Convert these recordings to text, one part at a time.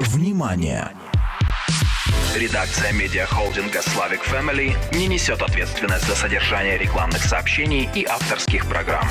Внимание! Редакция медиахолдинга «Славик Family» не несет ответственность за содержание рекламных сообщений и авторских программ.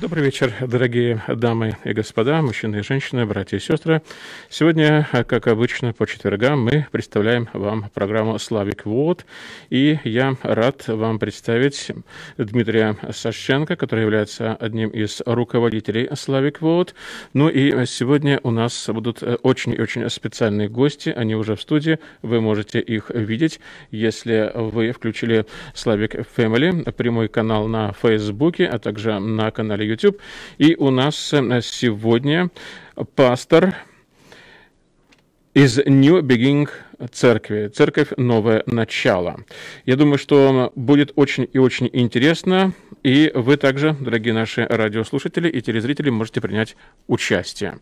Добрый вечер, дорогие дамы и господа, мужчины и женщины, братья и сестры. Сегодня, как обычно, по четвергам мы представляем вам программу «Славик Вот». И я рад вам представить Дмитрия Саченко, который является одним из руководителей «Славик Вот». Ну и сегодня у нас будут очень-очень специальные гости. Они уже в студии, вы можете их видеть. Если вы включили «Славик Family», прямой канал на Фейсбуке, а также на канале YouTube. И у нас сегодня пастор из New Beginnings Церкви, Церковь Новое Начало. Я думаю, что будет очень и очень интересно, и вы также, дорогие наши радиослушатели и телезрители, можете принять участие.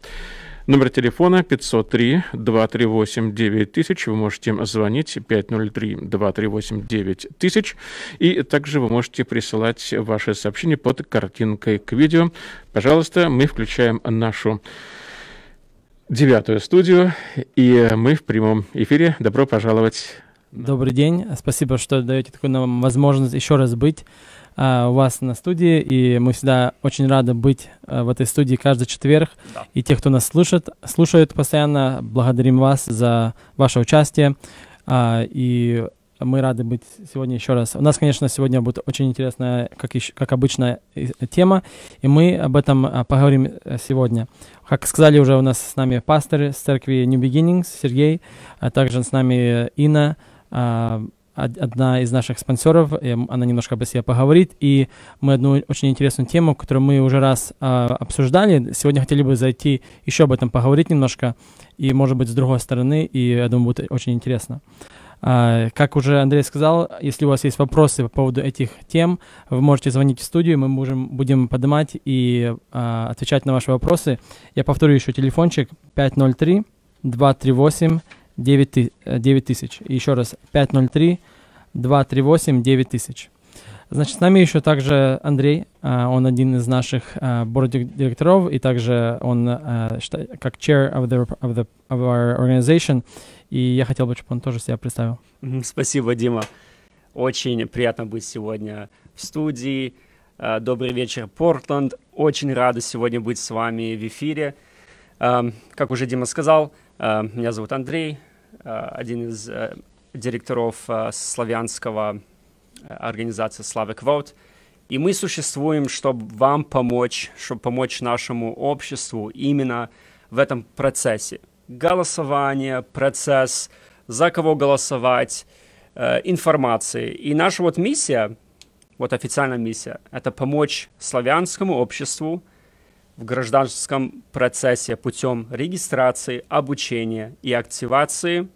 Номер телефона 503-238-9000. Вы можете звонить 503-238-9000. И также вы можете присылать ваши сообщения под картинкой к видео. Пожалуйста, мы включаем нашу девятую студию, и мы в прямом эфире. Добро пожаловать. Добрый день. Спасибо, что даете такую нам возможность еще раз быть у вас на студии, и мы всегда очень рады быть в этой студии каждый четверг. Да. И те, кто нас слушают постоянно, благодарим вас за ваше участие, и мы рады быть сегодня еще раз. У нас, конечно, сегодня будет очень интересная, как обычно, тема, и мы об этом поговорим сегодня. Как сказали уже, у нас с нами пастор из церкви New Beginnings, Сергей, а также с нами Инна, одна из наших спонсоров, она немножко об себе поговорит, и мы одну очень интересную тему, которую мы уже раз обсуждали, сегодня хотели бы зайти еще об этом поговорить немножко, и, может быть, с другой стороны, и, я думаю, будет очень интересно. Как уже Андрей сказал, если у вас есть вопросы по поводу этих тем, вы можете звонить в студию, мы будем поднимать и отвечать на ваши вопросы. Я повторю еще телефончик 503-238-9000. 9000. И еще раз, 503-238-9000. Значит, с нами еще также Андрей, он один из наших борд-директоров, и также он как chair of our organization, и я хотел бы, чтобы он тоже себя представил. Спасибо, Дима. Очень приятно быть сегодня в студии. Добрый вечер, Портланд. Очень рада сегодня быть с вами в эфире. Как уже Дима сказал, меня зовут Андрей, один из директоров славянского организации «Славик Vote». И мы существуем, чтобы вам помочь, чтобы помочь нашему обществу именно в этом процессе. Голосование, процесс, за кого голосовать, информации. И наша вот миссия, вот официальная миссия, это помочь славянскому обществу в гражданском процессе путем регистрации, обучения и активации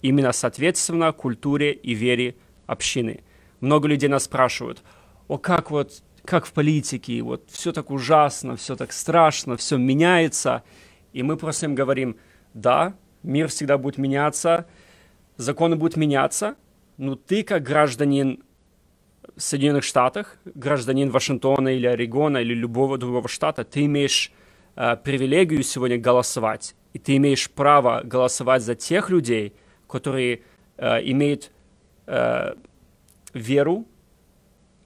именно соответственно культуре и вере общины. Много людей нас спрашивают, как в политике, вот все так ужасно, все так страшно, все меняется. И мы просто им говорим, да, мир всегда будет меняться, законы будут меняться, но ты как гражданин Соединенных Штатах, гражданин Вашингтона или Орегона или любого другого штата, ты имеешь привилегию сегодня голосовать. И ты имеешь право голосовать за тех людей, которые имеют веру,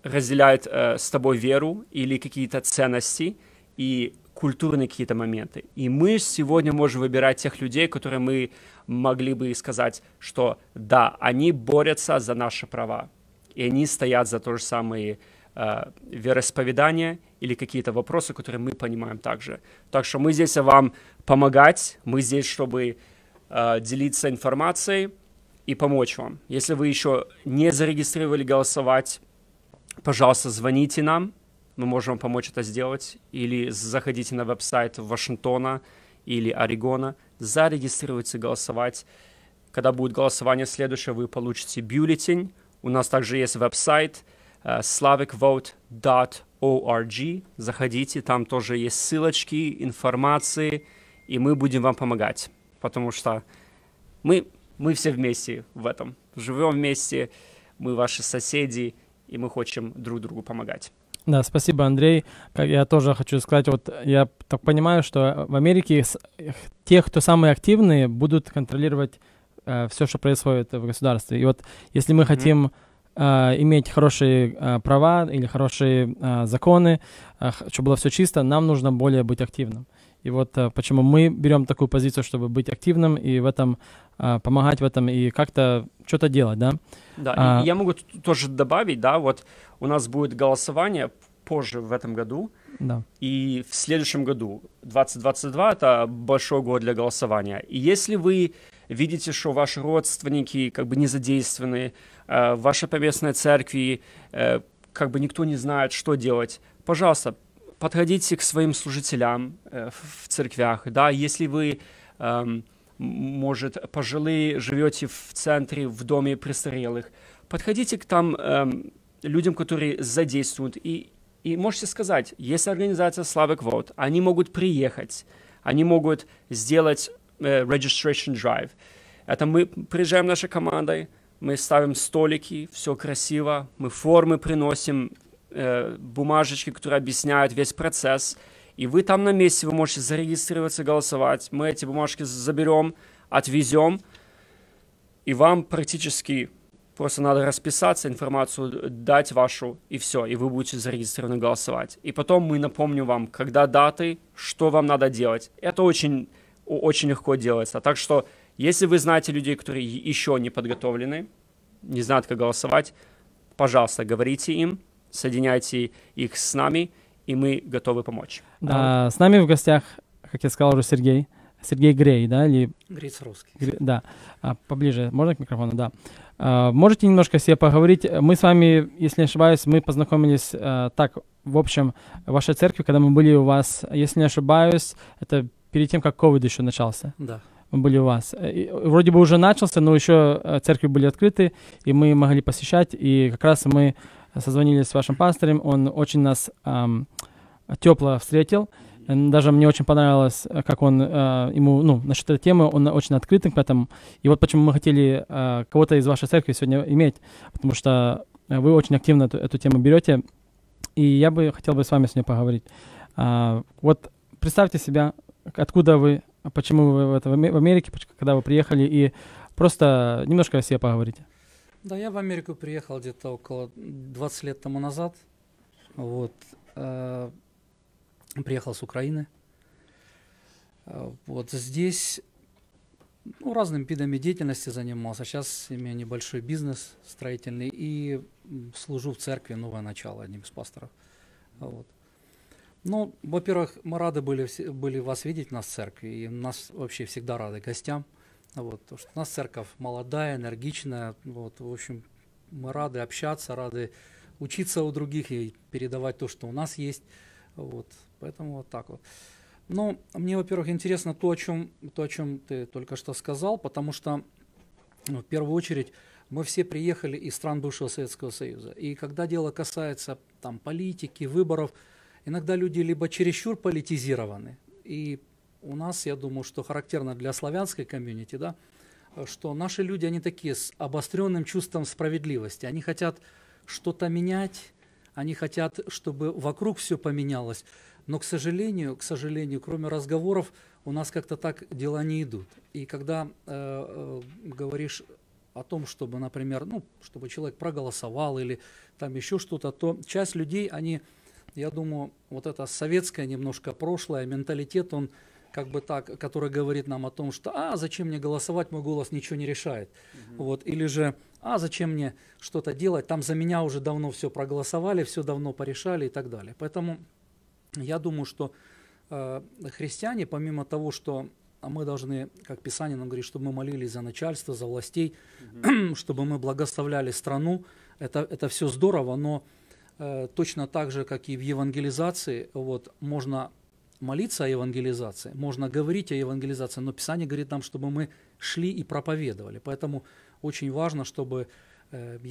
разделяют с тобой веру или какие-то ценности и культурные какие-то моменты. И мы сегодня можем выбирать тех людей, которые мы могли бы сказать, что да, они борются за наши права. И они стоят за то же самое вероисповедание или какие-то вопросы, которые мы понимаем также. Так что мы здесь вам помогать, мы здесь, чтобы делиться информацией и помочь вам. Если вы еще не зарегистрировали голосовать, пожалуйста, звоните нам, мы можем вам помочь это сделать. Или заходите на веб-сайт Вашингтона или Орегона, зарегистрируйтесь голосовать. Когда будет голосование следующее, вы получите бюллетень. У нас также есть веб-сайт slavicvote.org. Заходите, там тоже есть ссылочки, информации, и мы будем вам помогать, потому что мы все вместе в этом. Живем вместе, мы ваши соседи, и мы хотим друг другу помогать. Да, спасибо, Андрей. Я тоже хочу сказать, вот я так понимаю, что в Америке те, кто самые активные, будут контролировать все, что происходит в государстве. И вот если мы хотим иметь хорошие права или хорошие законы, чтобы было все чисто, нам нужно более быть активным. И вот почему мы берем такую позицию, чтобы быть активным и в этом помогать в этом и как-то что-то делать, да? Да, и я могу тоже добавить, да, вот у нас будет голосование позже в этом году, да. И в следующем году, 2022, это большой год для голосования. И если вы видите, что ваши родственники как бы не задействованы, в вашей поместной церкви как бы никто не знает, что делать, пожалуйста, подходите к своим служителям в церквях, да, если вы, может, пожилые, живете в центре, в доме престарелых, подходите к там людям, которые задействуют, и можете сказать, если организация Slavic Vote, они могут приехать, они могут сделать registration drive. Это мы приезжаем нашей командой, мы ставим столики, все красиво, мы формы приносим, бумажечки, которые объясняют весь процесс, и вы там на месте, вы можете зарегистрироваться, голосовать, мы эти бумажки заберем, отвезем, и вам практически просто надо расписаться, информацию дать вашу, и все, и вы будете зарегистрированы голосовать. И потом мы напомним вам, когда даты, что вам надо делать. Это очень, очень легко делается, так что если вы знаете людей, которые еще не подготовлены, не знают, как голосовать, пожалуйста, говорите им, соединяйте их с нами, и мы готовы помочь. Да, с нами в гостях, как я сказал уже, Сергей. Сергей Грей, да? Или... Грейс русский. Да. Поближе можно к микрофону? Да. Можете немножко себе поговорить? Мы с вами, если не ошибаюсь, мы познакомились так, в общем, в вашей церкви, когда мы были у вас, если не ошибаюсь, это перед тем, как COVID еще начался. Да. Мы были у вас. И вроде бы уже начался, но еще церкви были открыты, и мы могли посещать, и как раз мы созвонились с вашим пастором, он очень нас тепло встретил, даже мне очень понравилось, как он, ему, ну, насчет этой темы, он очень открытый к этому, и вот почему мы хотели кого-то из вашей церкви сегодня иметь, потому что вы очень активно эту тему берете, и я бы хотел бы с вами сегодня поговорить. Вот представьте себя, откуда вы, почему вы в Америке, когда вы приехали, и просто немножко о себе поговорите. Да, я в Америку приехал где-то около 20 лет тому назад. Вот. Приехал с Украины. Вот здесь, ну, разными видами деятельности занимался. Сейчас имею небольшой бизнес строительный и служу в церкви «Новое начало» одним из пасторов. Вот. Ну, во-первых, мы рады были вас видеть, нас в церкви, и нас вообще всегда рады гостям. Вот, потому что у нас церковь молодая, энергичная, вот, в общем, мы рады общаться, рады учиться у других и передавать то, что у нас есть, вот, поэтому вот так вот. Ну, мне, во-первых, интересно то, о чем ты только что сказал, потому что, ну, в первую очередь, мы все приехали из стран бывшего Советского Союза, и когда дело касается там политики, выборов, иногда люди либо чересчур политизированы, и у нас, я думаю, что характерно для славянской комьюнити, да, что наши люди, они такие с обостренным чувством справедливости. Они хотят что-то менять, они хотят, чтобы вокруг все поменялось. Но, к сожалению, кроме разговоров, у нас как-то так дела не идут. И когда говоришь о том, чтобы, например, ну, чтобы человек проголосовал или там еще что-то, то часть людей, они, я думаю, вот это советское немножко прошлое, менталитет, он... как бы так, который говорит нам о том, что «а, зачем мне голосовать, мой голос ничего не решает». Вот, или же «а, зачем мне что-то делать, там за меня уже давно все проголосовали, все давно порешали» и так далее. Поэтому я думаю, что христиане, помимо того, что мы должны, как Писание нам говорит, чтобы мы молились за начальство, за властей, чтобы мы благословляли страну, это все здорово, но точно так же, как и в евангелизации, вот, можно... молиться о евангелизации, можно говорить о евангелизации, но Писание говорит нам, чтобы мы шли и проповедовали. Поэтому очень важно, чтобы,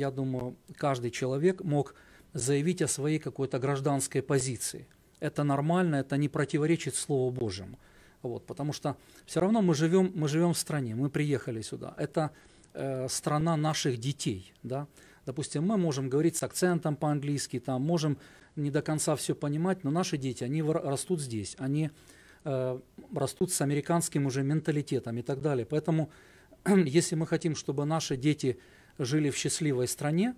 я думаю, каждый человек мог заявить о своей какой-то гражданской позиции. Это нормально, это не противоречит Слову Божьему. Вот, потому что все равно мы живем в стране, мы приехали сюда. Это страна наших детей, да? Допустим, мы можем говорить с акцентом по-английски, там, можем не до конца все понимать, но наши дети, они растут здесь, они растут с американским уже менталитетом и так далее. Поэтому, если мы хотим, чтобы наши дети жили в счастливой стране,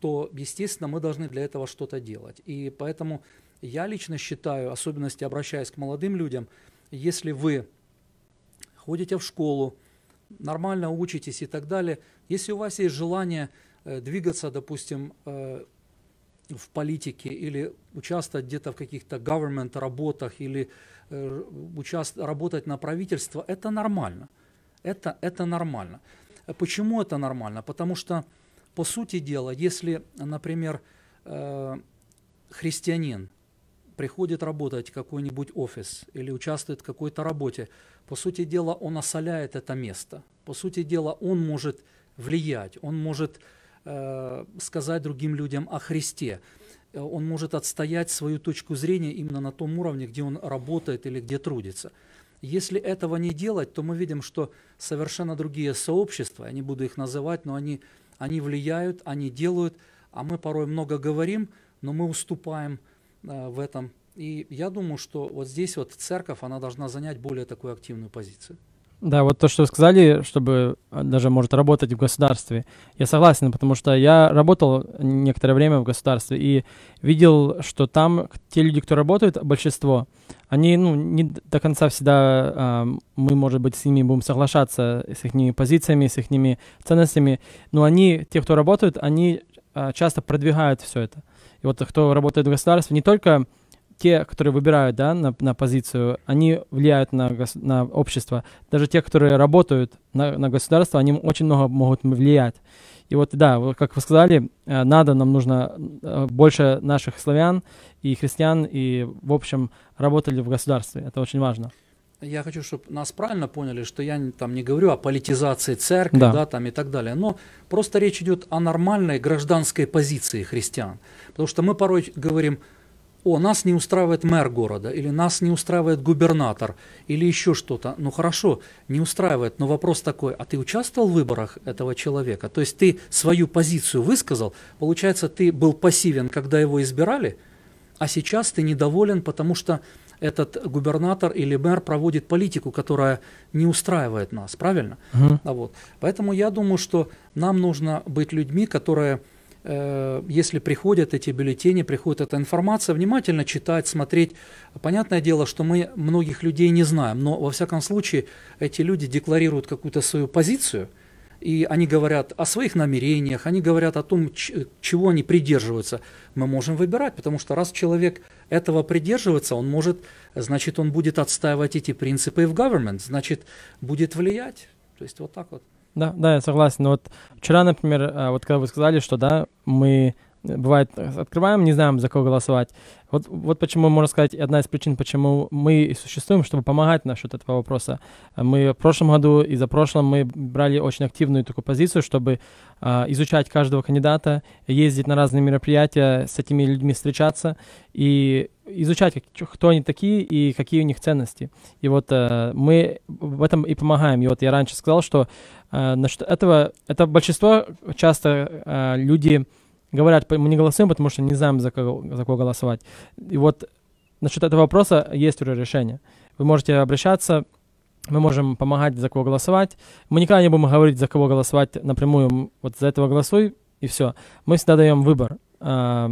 то, естественно, мы должны для этого что-то делать. И поэтому я лично считаю, особенности обращаясь к молодым людям, если вы ходите в школу, нормально учитесь и так далее, если у вас есть желание двигаться, допустим, в политике или участвовать где-то в каких-то government работах или работать на правительство, это нормально. Это нормально. Почему это нормально? Потому что, по сути дела, если, например, христианин приходит работать в какой-нибудь офис или участвует в какой-то работе, по сути дела, он осаляет это место. По сути дела, он может влиять, он может сказать другим людям о Христе, он может отстоять свою точку зрения именно на том уровне, где он работает или где трудится. Если этого не делать, то мы видим, что совершенно другие сообщества, я не буду их называть, но они влияют, они делают, а мы порой много говорим, но мы уступаем в этом. И я думаю, что вот здесь вот церковь, она должна занять более такую активную позицию. Да, вот то, что вы сказали, чтобы даже может работать в государстве. Я согласен, потому что я работал некоторое время в государстве и видел, что там те люди, кто работают, большинство, они не до конца всегда, мы, может быть, с ними будем соглашаться, с их позициями, с их ценностями, но они, те, кто работают, они часто продвигают все это. И вот кто работает в государстве, не только те, которые выбирают, да, на позицию, они влияют на общество. Даже те, которые работают на государство, они очень много могут влиять. И вот, да, как вы сказали, нам нужно больше наших славян и христиан, и, в общем, работали в государстве. Это очень важно. Я хочу, чтобы нас правильно поняли, что я там не говорю о политизации церкви, да, там и так далее, но просто речь идет о нормальной гражданской позиции христиан. Потому что мы порой говорим: о, нас не устраивает мэр города, или нас не устраивает губернатор, или еще что-то. Ну хорошо, не устраивает, но вопрос такой: а ты участвовал в выборах этого человека? То есть ты свою позицию высказал, получается, ты был пассивен, когда его избирали, а сейчас ты недоволен, потому что этот губернатор или мэр проводит политику, которая не устраивает нас, правильно? Вот. Поэтому я думаю, что нам нужно быть людьми, которые... если приходят эти бюллетени, приходит эта информация, внимательно читать, смотреть. Понятное дело, что мы многих людей не знаем, но, во всяком случае, эти люди декларируют какую-то свою позицию, и они говорят о своих намерениях, они говорят о том, чего они придерживаются. Мы можем выбирать, потому что раз человек этого придерживается, он может, значит, он будет отстаивать эти принципы в government, значит, будет влиять. То есть вот так вот. Да, да, я согласен. Но вот вчера, например, вот когда вы сказали, что да, мы, бывает, открываем, не знаем, за кого голосовать. Вот почему, можно сказать, одна из причин, почему мы и существуем, чтобы помогать насчет этого вопроса. Мы в прошлом году и за прошлым мы брали очень активную такую позицию, чтобы изучать каждого кандидата, ездить на разные мероприятия, с этими людьми встречаться и изучать, кто они такие и какие у них ценности. И вот мы в этом и помогаем. И вот я раньше сказал, что это большинство часто люди говорят: мы не голосуем, потому что не знаем, за кого голосовать. И вот насчет этого вопроса есть уже решение. Вы можете обращаться, мы можем помогать, за кого голосовать. Мы никогда не будем говорить, за кого голосовать напрямую. Вот за этого голосуй, и все. Мы всегда даем выбор. В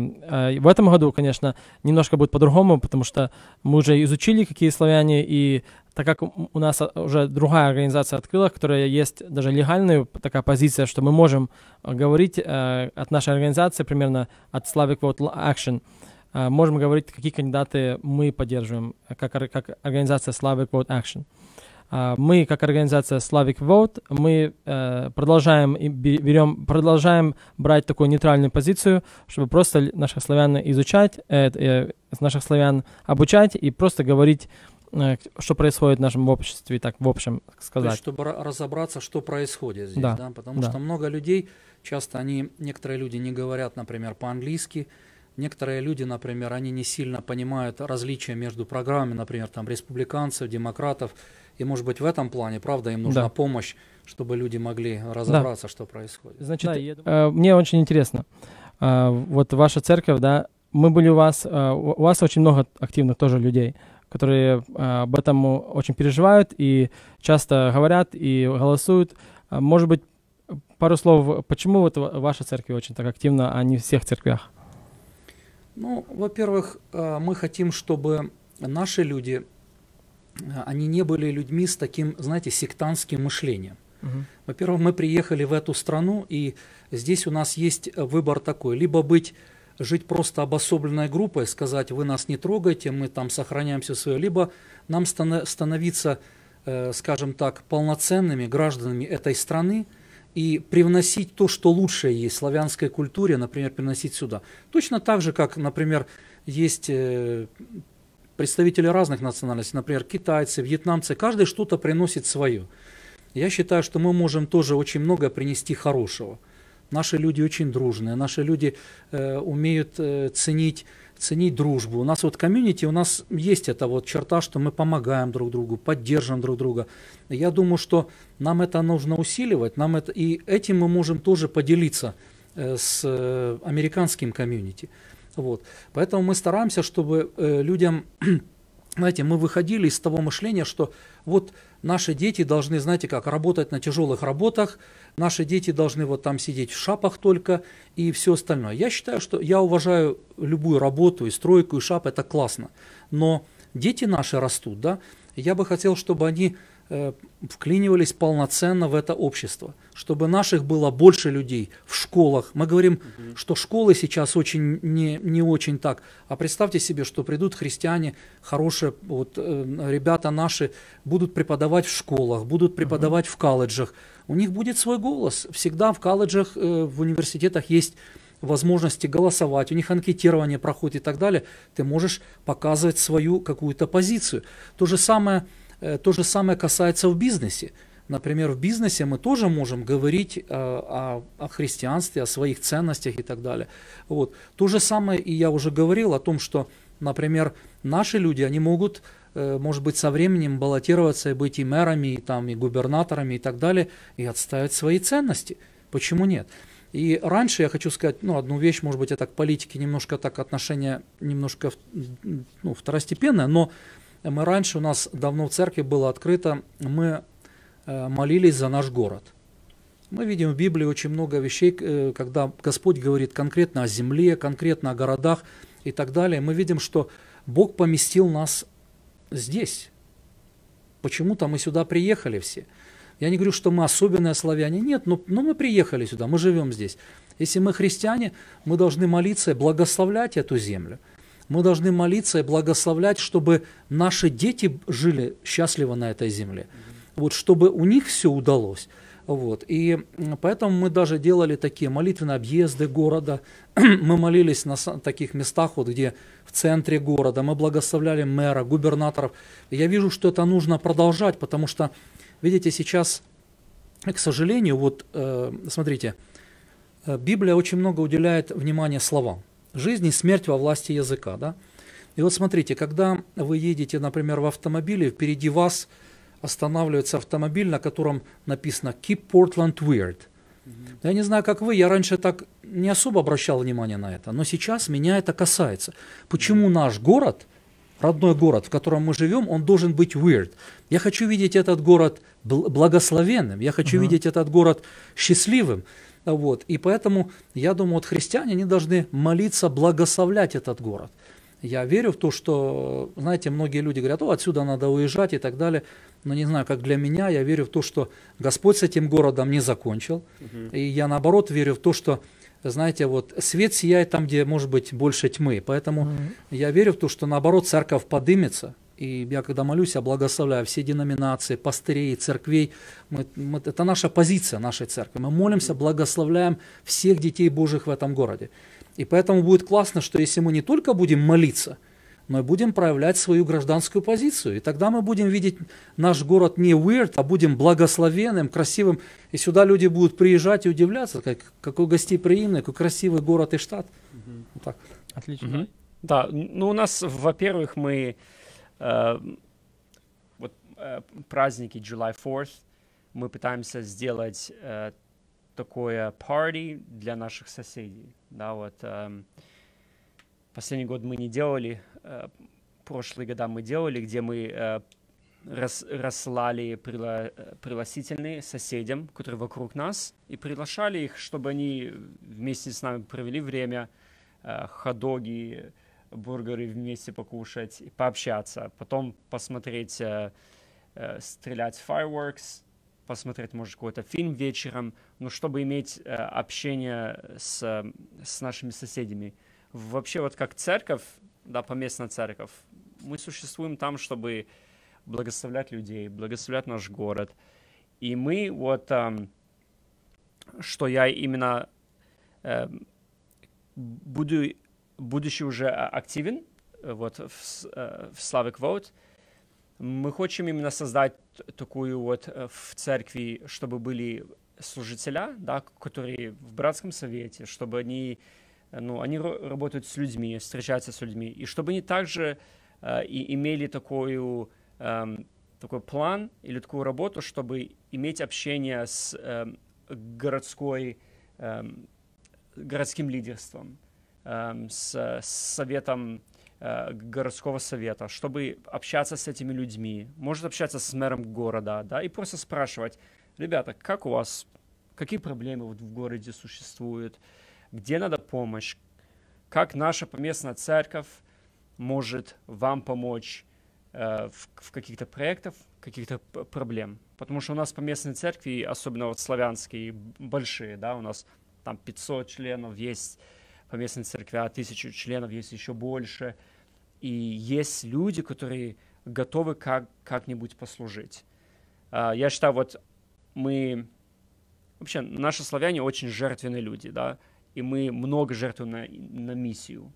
этом году, конечно, немножко будет по-другому, потому что мы уже изучили, какие славяне, и так как у нас уже другая организация открыла, которая есть даже легальная такая позиция, что мы можем говорить от нашей организации, примерно от Slavic Vote Action, можем говорить, какие кандидаты мы поддерживаем, как организация Slavic Vote Action. Мы, как организация Slavic Vote, мы продолжаем брать такую нейтральную позицию, чтобы просто наших славян изучать, наших славян обучать и просто говорить, что происходит в нашем обществе, так в общем сказать. То есть, чтобы разобраться, что происходит здесь, да? Потому что много людей, часто некоторые люди не говорят, например, по-английски. Некоторые люди, например, они не сильно понимают различия между программами, например, там, республиканцев, демократов И, может быть, в этом плане, правда, им нужна помощь, чтобы люди могли разобраться, что происходит. Значит, мне очень интересно. Вот ваша церковь, да, мы были у вас очень много активных тоже людей, которые об этом очень переживают и часто говорят и голосуют. Может быть, пару слов, почему вот ваша церковь очень так активна, а не в всех церквях? Ну, во-первых, мы хотим, чтобы наши люди, они не были людьми с таким, знаете, сектантским мышлением. Во-первых, мы приехали в эту страну, и здесь у нас есть выбор такой, либо жить просто обособленной группой, сказать, вы нас не трогаете, мы там сохраняем все свое, либо нам становиться, скажем так, полноценными гражданами этой страны и привносить то, что лучшее есть в славянской культуре, например, приносить сюда. Точно так же, как, например, есть представители разных национальностей, например, китайцы, вьетнамцы, каждый что-то приносит свое. Я считаю, что мы можем тоже очень много принести хорошего. Наши люди очень дружные, наши люди умеют ценить дружбу. У нас вот комьюнити, у нас есть эта вот черта, что мы помогаем друг другу, поддерживаем друг друга. Я думаю, что нам это нужно усиливать, и этим мы можем тоже поделиться с американским комьюнити. Вот. Поэтому мы стараемся, чтобы людям, знаете, мы выходили из того мышления, что вот наши дети должны, знаете как, работать на тяжелых работах, наши дети должны вот там сидеть в шапах только и все остальное. Я считаю, что я уважаю любую работу, и стройку, и шап, это классно. Но дети наши растут, да, я бы хотел, чтобы они вклинивались полноценно в это общество, чтобы наших было больше людей в школах. Мы говорим, что школы сейчас очень не очень так. А представьте себе, что придут христиане, хорошие вот, ребята наши будут преподавать в школах, будут преподавать в колледжах. У них будет свой голос. Всегда в колледжах, в университетах есть возможности голосовать, у них анкетирование проходит и так далее. Ты можешь показывать свою какую-то позицию. То же самое касается в бизнесе. Например, в бизнесе мы тоже можем говорить о христианстве, о своих ценностях и так далее. Вот. То же самое, и я уже говорил о том, что, например, наши люди, они могут, может быть, со временем баллотироваться и быть и мэрами, и, там, и губернаторами и так далее, и отстаивать свои ценности. Почему нет? И раньше я хочу сказать, ну, одну вещь, может быть, это к политике немножко так отношение немножко второстепенное, но мы раньше, у нас давно в церкви было открыто, мы молились за наш город. Мы видим в Библии очень много вещей, когда Господь говорит конкретно о земле, конкретно о городах и так далее. Мы видим, что Бог поместил нас здесь. Почему-то мы сюда приехали все. Я не говорю, что мы особенные славяне. Нет, но мы приехали сюда, мы живем здесь. Если мы христиане, мы должны молиться и благословлять эту землю. Мы должны молиться и благословлять, чтобы наши дети жили счастливо на этой земле, вот, чтобы у них все удалось. Вот. И поэтому мы даже делали такие молитвенные объезды города, мы молились на таких местах, вот, где в центре города, мы благословляли мэра, губернаторов. Я вижу, что это нужно продолжать, потому что, видите, сейчас, к сожалению, вот смотрите, Библия очень много уделяет внимания словам. Жизнь и смерть во власти языка, да? И вот смотрите, когда вы едете, например, в автомобиле, впереди вас останавливается автомобиль, на котором написано «Keep Portland Weird». Я не знаю, как вы, я раньше так не особо обращал внимание на это, но сейчас меня это касается. Почему наш город, родной город, в котором мы живем, он должен быть weird? Я хочу видеть этот город благословенным, я хочу видеть этот город счастливым. Вот. И поэтому, я думаю, вот христиане, они должны молиться, благословлять этот город. Я верю в то, что, знаете, многие люди говорят, о, отсюда надо уезжать и так далее. Но не знаю, как для меня, я верю в то, что Господь с этим городом не закончил. И я, наоборот, верю в то, что, знаете, вот свет сияет там, где, может быть, больше тьмы. Поэтому я верю в то, что, наоборот, церковь подымется. И я, когда молюсь, я благословляю все деноминации, пастырей, церквей. Это наша позиция нашей церкви. Мы молимся, благословляем всех детей Божьих в этом городе. И поэтому будет классно, что если мы не только будем молиться, но и будем проявлять свою гражданскую позицию. И тогда мы будем видеть наш город не weird, а будем благословенным, красивым. И сюда люди будут приезжать и удивляться, какой гостеприимный, какой красивый город и штат. Вот так. Отлично. Да, ну у нас, во-первых, мы... Вот праздники July 4th мы пытаемся сделать такое парти для наших соседей. Да, вот, последний год мы не делали, прошлые года мы делали, где мы рассылали пригласительные соседям, которые вокруг нас, и приглашали их, чтобы они вместе с нами провели время, хот-доги, бургеры вместе покушать, пообщаться, потом посмотреть, стрелять fireworks, посмотреть, может, какой-то фильм вечером, но чтобы иметь общение с нашими соседями. Вообще, вот как церковь, да, поместная церковь, мы существуем там, чтобы благословлять людей, благословлять наш город. И мы, вот, что я именно будучи уже активен вот, в Slavic Vote, мы хотим именно создать такую вот в церкви, чтобы были служители, да, которые в братском совете, чтобы они, ну, они работают с людьми, встречаются с людьми, и чтобы они также и имели такую... такой план или такую работу, чтобы иметь общение с городским лидерством, с советом городского совета, чтобы общаться с этими людьми, может общаться с мэром города, да, и просто спрашивать, ребята, как у вас, какие проблемы вот в городе существуют, где надо помощь, как наша поместная церковь может вам помочь в каких-то проектах, каких-то проблем. Потому что у нас по местной церкви, особенно вот славянские, большие, да, у нас там 500 членов есть, по местной церкви 1000 членов есть, еще больше. И есть люди, которые готовы как-нибудь послужить. Я считаю, вот мы... Вообще, наши славяне очень жертвенные люди, да, и мы много жертвуем на миссию.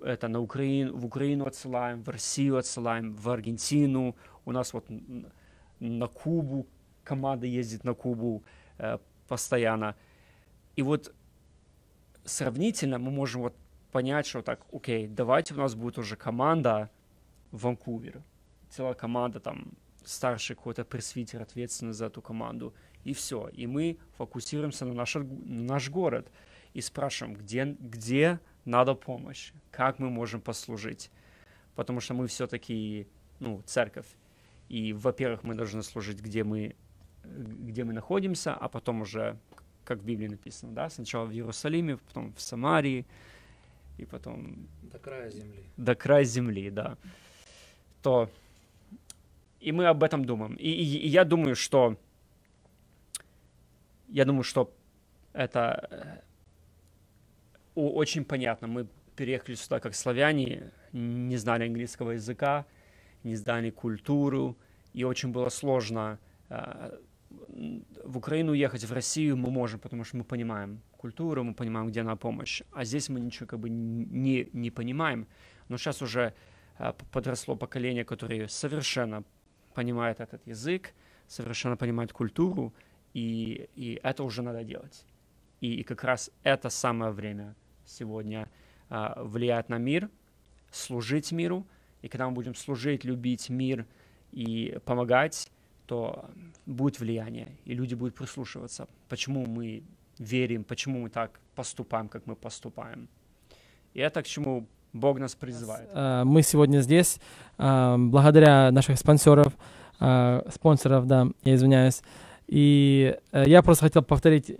Это на Украину, в Украину отсылаем, в Россию отсылаем, в Аргентину. У нас вот на Кубу, команда ездит на Кубу постоянно. И вот сравнительно мы можем вот понять, что так, окей, давайте у нас будет уже команда в Ванкувере. Целая команда, там, старший какой-то пресвитер ответственный за эту команду. И все. И мы фокусируемся на наш город и спрашиваем, где надо помощь, как мы можем послужить, потому что мы все-таки, ну, церковь, и, во-первых, мы должны служить, где мы находимся, а потом уже, как в Библии написано, да, сначала в Иерусалиме, потом в Самарии, и потом... До края земли. До края земли, да. То... И мы об этом думаем. И я думаю, что... это... Очень понятно, мы переехали сюда как славяне, не знали английского языка, не знали культуру, и очень было сложно в Украину ехать, в Россию мы можем, потому что мы понимаем культуру, мы понимаем, где она помощь, а здесь мы ничего как бы не понимаем, но сейчас уже подросло поколение, которое совершенно понимает этот язык, совершенно понимает культуру, и это уже надо делать. И как раз это самое время сегодня влияет на мир, служить миру. И когда мы будем служить, любить мир и помогать, то будет влияние, и люди будут прислушиваться. Почему мы верим, почему мы так поступаем, как мы поступаем. И это к чему Бог нас призывает. Мы сегодня здесь благодаря наших спонсоров, да, я извиняюсь. И я просто хотел повторить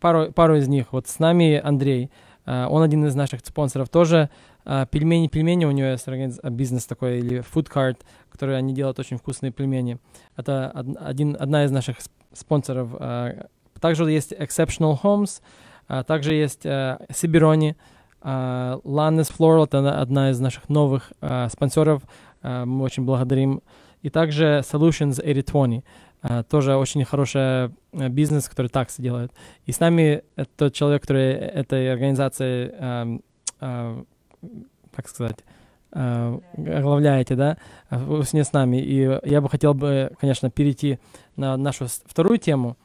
пару из них. Вот с нами Андрей, он один из наших спонсоров тоже. Пельмени у него есть бизнес такой, или food cart, который они делают, очень вкусные пельмени. Это одна из наших спонсоров. Также есть Exceptional Homes, также есть Sibironi, Lannis Floral, это одна из наших новых спонсоров. Мы очень благодарим. И также Solutions 8020. Тоже очень хороший бизнес, который таксы делает. И с нами тот человек, который этой организацией, как сказать, оглавляете, да, с нами. И я бы хотел, конечно, перейти на нашу вторую тему,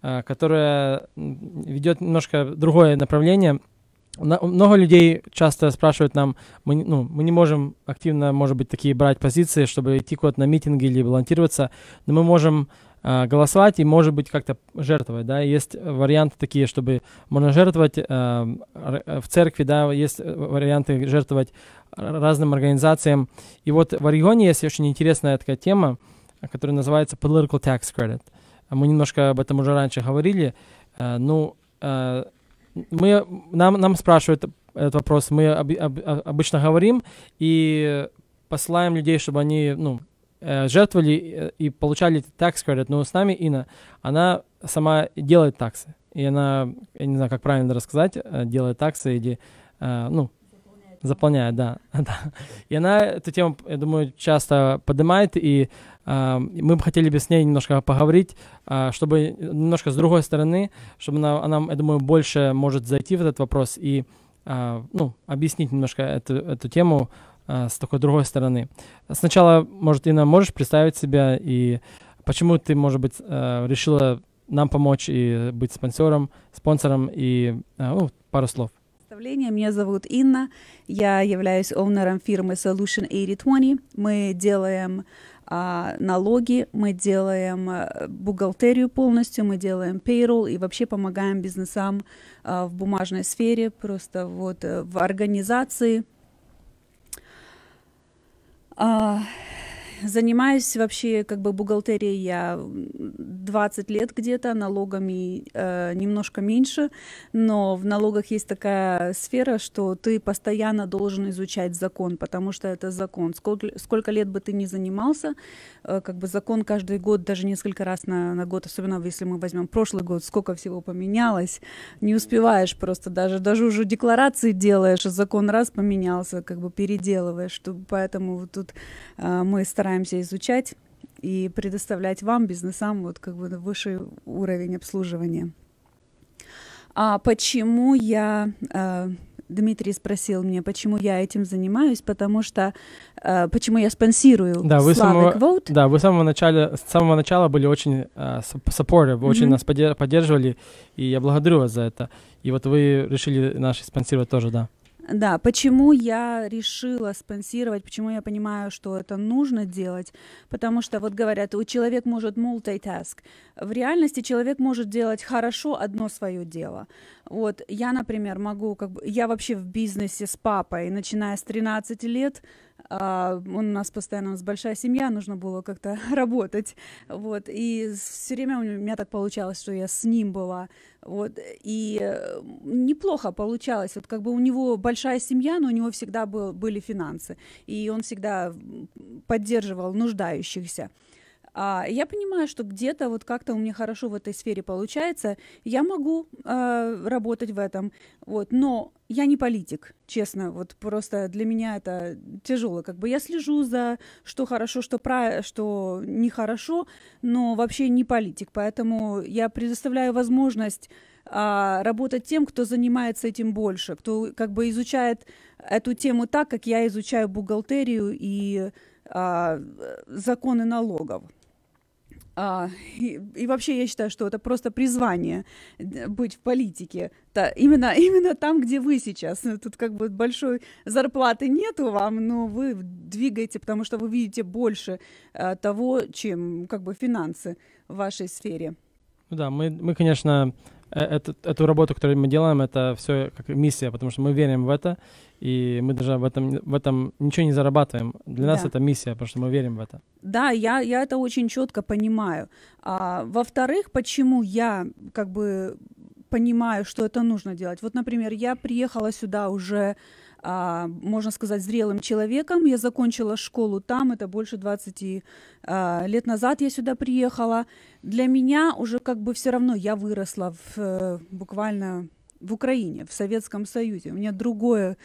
которая ведет немножко другое направление. Много людей часто спрашивают нам, мы не можем активно, может быть, такие брать позиции, чтобы идти куда-то на митинги или волонтироваться, но мы можем голосовать и, может быть, как-то жертвовать, да, есть варианты такие, чтобы можно жертвовать в церкви, да, есть варианты жертвовать разным организациям. И вот в Орегоне есть очень интересная такая тема, которая называется Political Tax Credit. Мы немножко об этом уже раньше говорили, нам спрашивают этот вопрос, мы обычно говорим и посылаем людей, чтобы они, жертвовали и получали tax credit, но с нами Инна, она сама делает таксы, и она, я не знаю, как правильно рассказать, делает таксы или, заполняет, да. И она эту тему, я думаю, часто поднимает, и мы бы хотели бы с ней немножко поговорить, чтобы немножко с другой стороны, чтобы она, я думаю, больше может зайти в этот вопрос и, объяснить немножко эту тему, с такой другой стороны. Сначала, может, Инна, можешь представить себя и почему ты, может быть, решила нам помочь и быть спонсором и пару слов. Меня зовут Инна, я являюсь оунером фирмы Solutions 8020. Мы делаем налоги, мы делаем бухгалтерию полностью, мы делаем payroll и вообще помогаем бизнесам в бумажной сфере, просто вот в организации. Занимаюсь вообще как бы бухгалтерией я 20 лет где-то, налогами немножко меньше, но в налогах есть такая сфера, что ты постоянно должен изучать закон, потому что это закон. Сколько лет бы ты ни занимался, как бы закон каждый год, даже несколько раз на год, особенно если мы возьмем прошлый год, сколько всего поменялось, не успеваешь просто даже уже декларации делаешь, закон раз поменялся, как бы переделываешь, поэтому тут мы стараемся изучать и предоставлять вам, бизнесам, вот как бы высший уровень обслуживания. А почему я... Дмитрий спросил меня, почему я этим занимаюсь, потому что... почему я спонсирую Славик Vote. Да, вы с самого начала были очень supportive, вы очень нас поддерживали, и я благодарю вас за это. И вот вы решили нас спонсировать тоже, да. Да, почему я решила спонсировать, почему я понимаю, что это нужно делать, потому что вот говорят, человек может multitask. В реальности человек может делать хорошо одно свое дело. Вот я, например, могу, я вообще в бизнесе с папой, начиная с 13 лет, у нас постоянно большая семья, нужно было как-то работать, вот, и все время у меня так получалось, что я с ним была, вот, и неплохо получалось, вот, как бы у него большая семья, но у него всегда были финансы, и он всегда поддерживал нуждающихся. Я понимаю, что где-то вот как-то у меня хорошо в этой сфере получается, я могу работать в этом, вот, но я не политик, честно, вот просто для меня это тяжело, как бы я слежу за что хорошо, что нехорошо, но вообще не политик, поэтому я предоставляю возможность работать тем, кто занимается этим больше, кто как бы изучает эту тему так, как я изучаю бухгалтерию и законы налогов. И вообще я считаю, что это просто призвание быть в политике. Именно там, где вы сейчас. Тут как бы большой зарплаты нету вам, но вы двигаете, потому что вы видите больше того, чем как бы финансы в вашей сфере. Да, мы конечно, эту работу, которую мы делаем, это все как миссия, потому что мы верим в это, и мы даже в этом ничего не зарабатываем. Для нас это миссия, потому что мы верим в это. Да, я это очень четко понимаю. Во-вторых, почему я как бы понимаю, что это нужно делать? Вот, например, я приехала сюда уже, можно сказать, зрелым человеком. Я закончила школу там, это больше 20 лет назад я сюда приехала. Для меня уже как бы все равно я выросла буквально в Украине, в Советском Союзе. У меня другая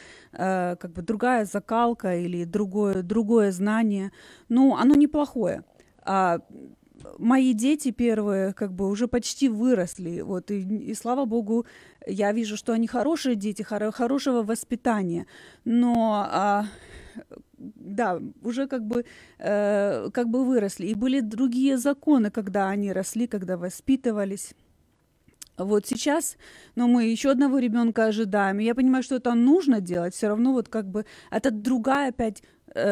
закалка или другое знание. Ну, оно неплохое. Мои дети первые как бы уже почти выросли, вот, и слава богу, я вижу, что они хорошие дети, хорошего воспитания, но, да, уже как бы выросли, и были другие законы, когда они росли, когда воспитывались. Вот сейчас, мы еще одного ребенка ожидаем. И я понимаю, что это нужно делать. Все равно это другая опять,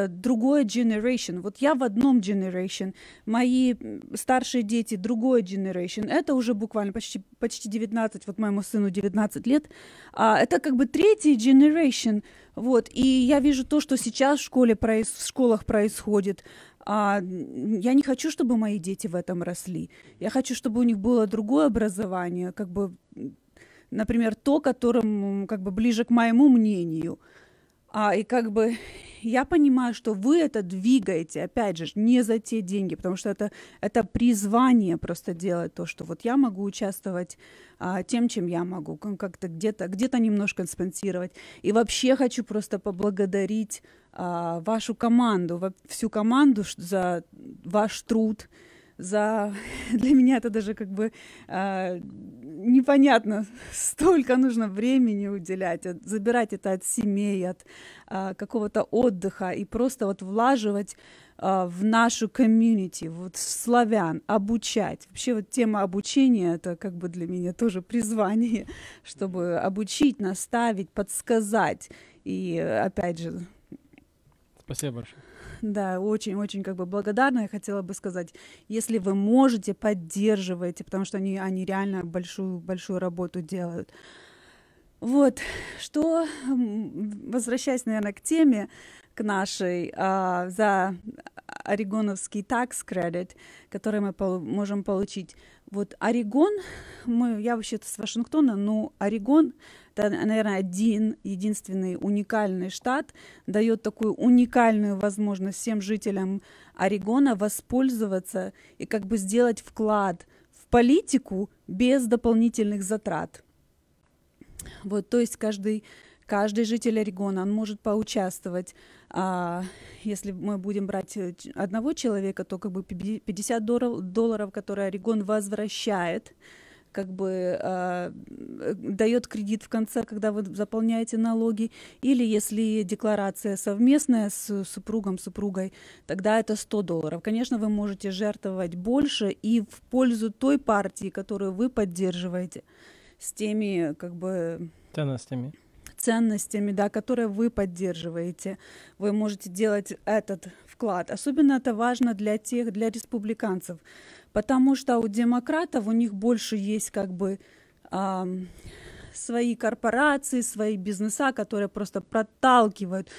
другое generation. Вот я в одном generation, мои старшие дети другое generation. Это уже буквально почти 19, вот моему сыну 19 лет. Это третий generation. Вот. И я вижу то, что сейчас в школах происходит. Я не хочу, чтобы мои дети в этом росли. Я хочу, чтобы у них было другое образование, например, то, которым ближе к моему мнению. Я понимаю, что вы это двигаете, опять же, не за те деньги, потому что это призвание просто делать то, что вот я могу участвовать тем, чем я могу, где-то немножко спонсировать. И вообще хочу просто поблагодарить вашу команду, всю команду за ваш труд. Для меня это даже непонятно, столько нужно времени уделять, забирать это от семей, от какого-то отдыха и просто влаживать в нашу комьюнити, славян, обучать. Вообще тема обучения, это для меня тоже призвание, чтобы обучить, наставить, подсказать и опять же... Спасибо большое. Да, очень-очень благодарна. Я хотела бы сказать, если вы можете, поддерживайте, потому что они реально большую работу делают. Вот, возвращаясь, наверное, к теме, к нашей, за орегоновский tax credit, который мы можем получить. Вот Орегон, я вообще-то с Вашингтона, но Орегон, это, наверное, единственный уникальный штат, дает такую уникальную возможность всем жителям Орегона воспользоваться и сделать вклад в политику без дополнительных затрат. Вот, то есть каждый житель Орегона, он может поучаствовать. Если мы будем брать одного человека, то $50, которые Орегон возвращает, дает кредит в конце, когда вы заполняете налоги, или если декларация совместная с супругом, супругой, тогда это $100. Конечно, вы можете жертвовать больше и в пользу той партии, которую вы поддерживаете, с теми ценностями, да, которые вы поддерживаете. Вы можете делать этот вклад. Особенно это важно для республиканцев, потому что у демократов, у них больше есть свои корпорации, свои бизнеса, которые просто проталкивают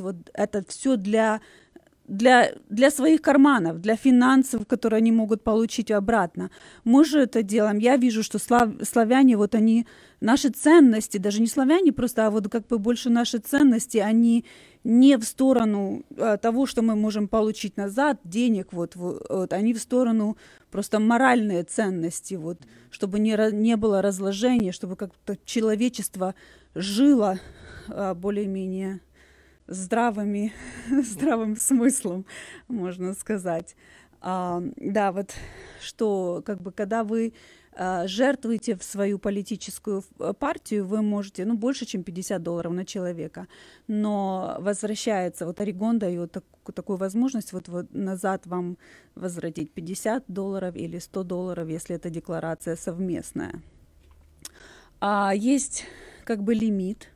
вот это все для своих карманов, для финансов, которые они могут получить обратно. Мы же это делаем. Я вижу, что славяне, наши ценности, даже не славяне просто, а больше наши ценности, они не в сторону того, что мы можем получить назад, денег, они в сторону просто моральные ценности, чтобы не было разложения, чтобы как-то человечество жило более-менее здравым смыслом, можно сказать. Да, когда вы жертвуете в свою политическую партию, вы можете, больше, чем $50 на человека, но возвращается, Орегон дает такую возможность, назад вам возвратить $50 или $100, если это декларация совместная. Есть лимит.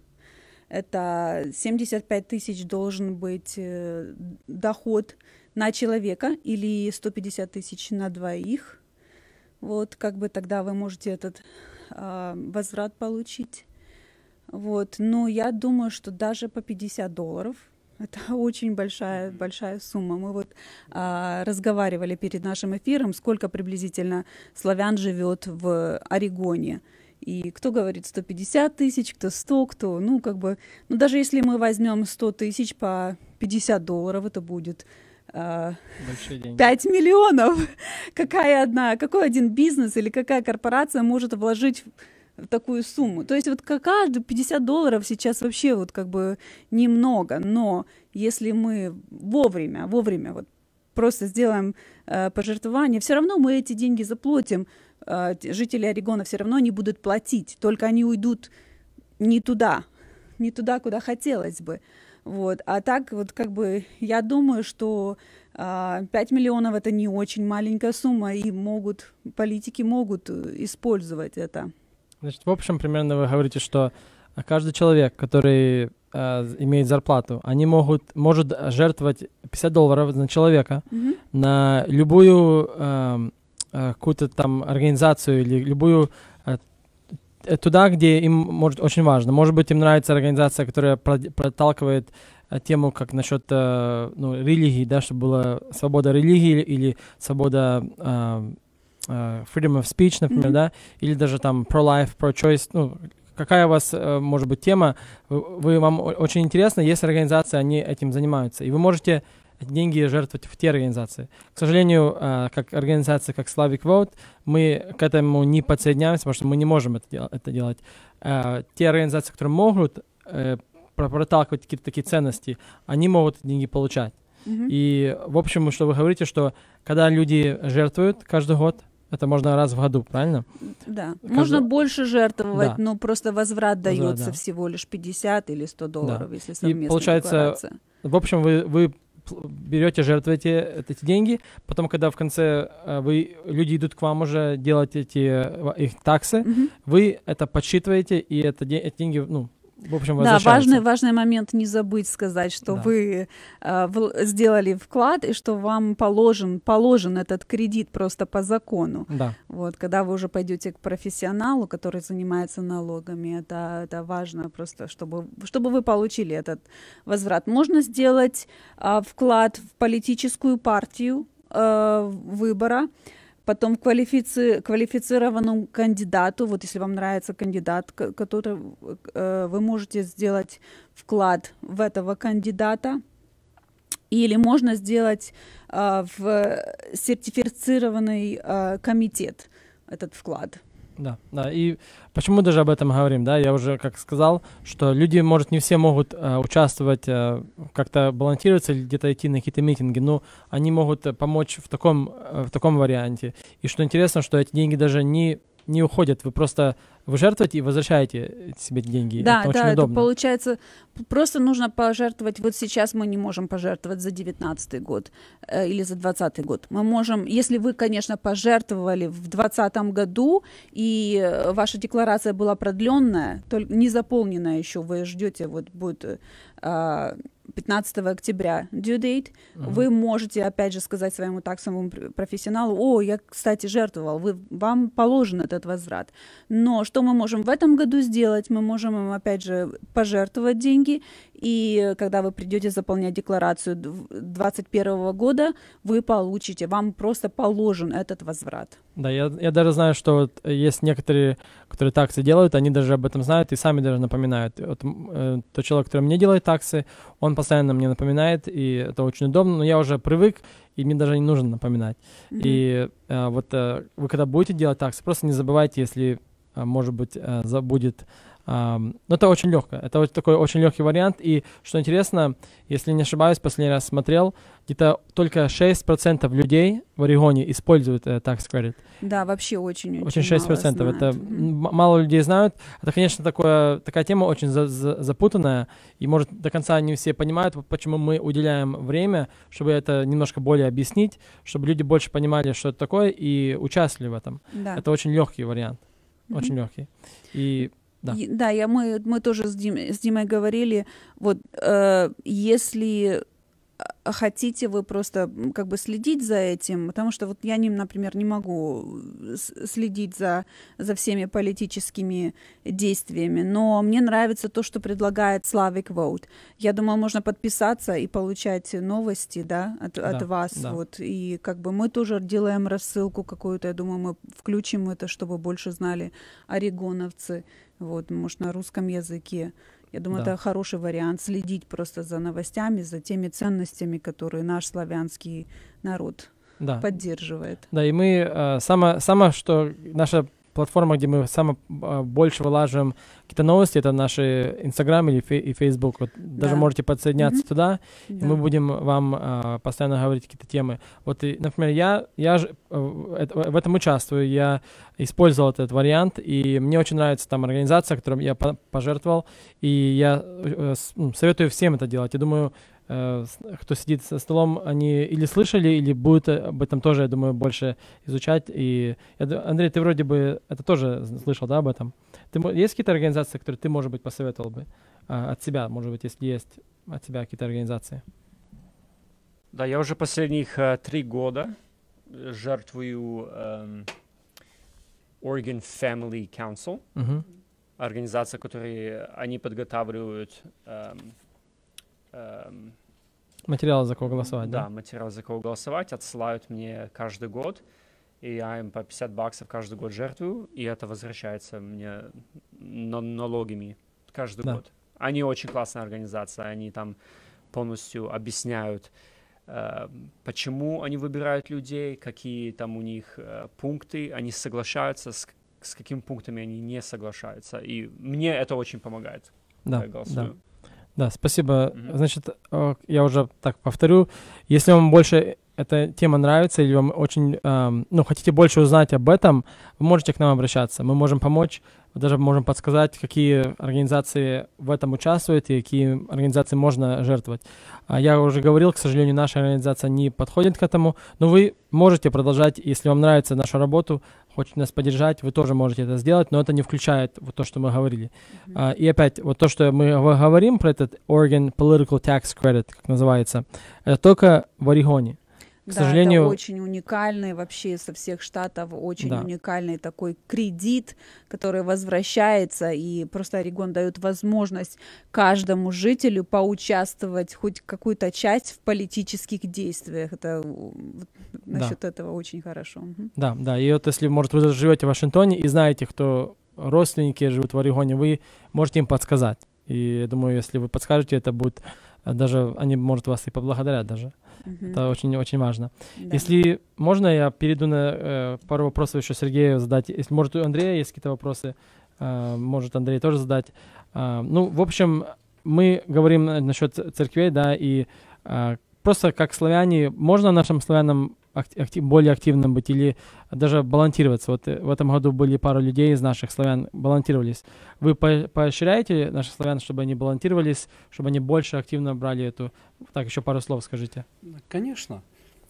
Это 75 тысяч должен быть доход на человека или 150 тысяч на двоих. Тогда вы можете этот возврат получить. Но я думаю, что даже по $50 это очень большая сумма. Мы разговаривали перед нашим эфиром, сколько приблизительно славян живет в Орегоне. И кто говорит 150 тысяч, кто 100, кто, даже если мы возьмем 100 тысяч по $50, это будет 5 миллионов. Какой один бизнес или какая корпорация может вложить в такую сумму? То есть каждый $50 сейчас вообще немного, но если мы вовремя просто сделаем пожертвование, все равно мы эти деньги заплатим. Жители Орегона все равно не будут платить, только они уйдут не туда, куда хотелось бы. А так я думаю, что 5 миллионов – это не очень маленькая сумма, и могут, политики могут использовать это. Значит, в общем, примерно вы говорите, что каждый человек, который имеет зарплату, они может жертвовать $50 на человека, mm-hmm. на любую какую-то там организацию или любую туда, где им может очень важно. Может быть, им нравится организация, которая проталкивает тему, как насчет религии, да, чтобы была свобода религии или свобода freedom of speech, например, mm-hmm. да, или даже там pro-life, pro-choice, ну, какая у вас, может быть, тема, вам очень интересно, есть организации, они этим занимаются, и вы можете деньги жертвовать в те организации. К сожалению, как организация, как Slavic Vote, мы к этому не подсоединяемся, потому что мы не можем это делать. Те организации, которые могут проталкивать какие-то такие ценности, они могут деньги получать. Mm-hmm. И, в общем, что вы говорите, что когда люди жертвуют каждый год, это можно раз в году, правильно? Да. Можно больше жертвовать, да. но просто возврат дается да. всего лишь $50 или $100, да. если совместная и получается, декларация. В общем, вы берете, жертвуете эти деньги, потом, когда в конце люди идут к вам уже делать их таксы, mm-hmm. вы это подсчитываете, и эти деньги, в общем, возвращаются. Да, важный момент не забыть сказать, что да. вы сделали вклад и что вам положен этот кредит просто по закону. Да. Вот, когда вы уже пойдете к профессионалу, который занимается налогами, это важно просто, чтобы вы получили этот возврат. Можно сделать вклад в политическую партию выбора, потом квалифицированному кандидату, вот если вам нравится кандидат, который вы можете сделать вклад в этого кандидата, или можно сделать в сертифицированный комитет этот вклад. Да, да, и почему даже об этом говорим, да, я уже как сказал, что люди, может, не все могут участвовать, как-то балансироваться или где-то идти на какие-то митинги, но они могут помочь в таком варианте. И что интересно, что эти деньги даже не уходят, вы просто жертвуете и возвращаете себе деньги. Да, это очень удобно. Это получается, просто нужно пожертвовать. Вот сейчас мы не можем пожертвовать за 2019 год или за 2020 год. Мы можем, если вы, конечно, пожертвовали в 2020 году, и ваша декларация была продленная, только не заполненная еще, вы ждете, вот будет 15 октября due date, uh-huh. вы можете, опять же, сказать своему таксовому профессионалу: о, я, кстати, жертвовал, вам положен этот возврат. Но что мы можем в этом году сделать? Мы можем им, опять же, пожертвовать деньги, и когда вы придете заполнять декларацию 2021 года, вы получите, вам просто положен этот возврат. Да, я даже знаю, что вот есть некоторые, которые таксы делают, они даже об этом знают и сами даже напоминают. Вот, тот человек, который мне делает таксы, он постоянно мне напоминает, и это очень удобно, но я уже привык, и мне даже не нужно напоминать. Mm-hmm. И вы когда будете делать таксы, просто не забывайте, если, может быть, забудет. Но это очень легко, это вот такой очень легкий вариант. И что интересно, если не ошибаюсь, последний раз смотрел, где-то только 6% людей в Орегоне используют tax credit. Да, вообще очень 6%. Мало это мало людей знают. Это, конечно, такая тема очень запутанная, и, может, до конца не все понимают, почему мы уделяем время, чтобы это немножко более объяснить, чтобы люди больше понимали, что это такое, и участвовали в этом. Да. Это очень легкий вариант, очень легкий. И да, мы тоже с Димой говорили, вот если хотите вы просто как бы следить за этим, потому что вот я, например, не могу следить за всеми политическими действиями, но мне нравится то, что предлагает Slavic Vote. Я думаю, можно подписаться и получать новости, да, от вас. Да. Вот. И как бы мы тоже делаем рассылку какую-то, я думаю, мы включим это, чтобы больше знали орегоновцы, вот, может, на русском языке. Я думаю, да. это хороший вариант следить просто за новостями, за теми ценностями, которые наш славянский народ да. поддерживает. Да, и мы что наша платформа, где мы больше вылаживаем какие-то новости, это наши Инстаграм и Фейсбук. Вот, даже можете подсоединяться mm-hmm. туда, да. и мы будем вам постоянно говорить какие-то темы. Вот, и, например, я в этом участвую, я использовал этот вариант, и мне очень нравится там организация, которую я пожертвовал, и я советую всем это делать. Я думаю, кто сидит за столом, они или слышали, или будут об этом тоже, я думаю, больше изучать. И Андрей, ты вроде бы это тоже слышал, да, об этом? Есть какие-то организации, которые ты, может быть, посоветовал бы от себя, может быть, если есть от тебя какие-то организации? Да, я уже последних 3 года жертвую Oregon Family Council, организация, которую они подготавливают материал, за кого голосовать, да? Да, материал, за кого голосовать, отсылают мне каждый год, и я им по $50 каждый год жертвую, и это возвращается мне налогами каждый год. Они очень классная организация, они там полностью объясняют, почему они выбирают людей, какие там у них пункты, они соглашаются, с какими пунктами они не соглашаются, и мне это очень помогает. Да, да. Да, спасибо. Значит, я уже так повторю. Если вам больше эта тема нравится или вам очень, ну, хотите больше узнать об этом, вы можете к нам обращаться. Мы можем помочь, даже можем подсказать, какие организации в этом участвуют и какие организации можно жертвовать. Я уже говорил, к сожалению, наша организация не подходит к этому, но вы можете продолжать, если вам нравится нашу работу, хочет нас поддержать, вы тоже можете это сделать, но это не включает вот то, что мы говорили. И опять, вот то, что мы говорим про этот Oregon Political Tax Credit, как называется, это только в Орегоне. К сожалению, это очень уникальный, вообще со всех штатов, очень уникальный такой кредит, который возвращается, и просто Орегон дает возможность каждому жителю поучаствовать хоть какую-то часть в политических действиях. Это насчет этого очень хорошо. Да, да, и вот если, может, вы живете в Вашингтоне и знаете, кто родственники живут в Орегоне, вы можете им подсказать. И я думаю, если вы подскажете, это будет даже, они, может, вас и поблагодарят даже. Это очень-очень важно. Да. Если можно, я перейду на пару вопросов еще Сергею задать. Если, может, у Андрея есть какие-то вопросы, может, Андрей тоже задать. Ну, в общем, мы говорим насчет церквей, да, и просто как славяне, можно нашим славянам более активным быть или даже балансироваться? Вот в этом году были пару людей из наших славян, балансировались. Вы поощряете наших славян, чтобы они балансировались, чтобы они больше активно брали эту... Так, еще пару слов скажите. Конечно.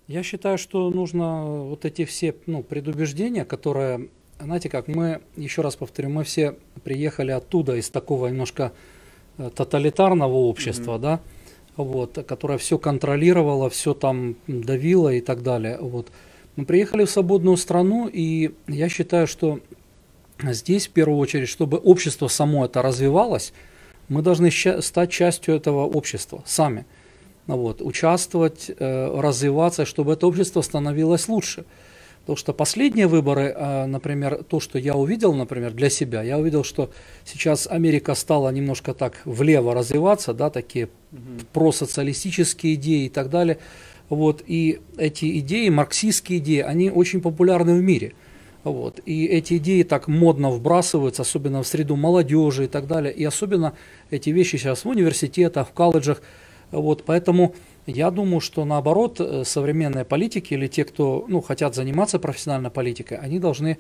Я считаю, что нужно вот эти все предубеждения, которые... Знаете как, мы, еще раз повторю, мы все приехали оттуда, из такого немножко тоталитарного общества, да? Вот, которая все контролировала, все там давила и так далее. Вот. Мы приехали в свободную страну, и я считаю, что здесь, в первую очередь, чтобы общество само это развивалось, мы должны стать частью этого общества сами. Вот, участвовать, развиваться, чтобы это общество становилось лучше. Потому что последние выборы, например, то, что я увидел, например, для себя, я увидел, что сейчас Америка стала немножко так влево развиваться, да, такие просоциалистические идеи и так далее. Вот, и эти идеи, марксистские идеи, они очень популярны в мире. Вот, и эти идеи так модно вбрасываются, особенно в среду молодежи и так далее. И особенно эти вещи сейчас в университетах, в колледжах. Вот, поэтому... Я думаю, что наоборот, современные политики или те, кто хотят заниматься профессиональной политикой, они должны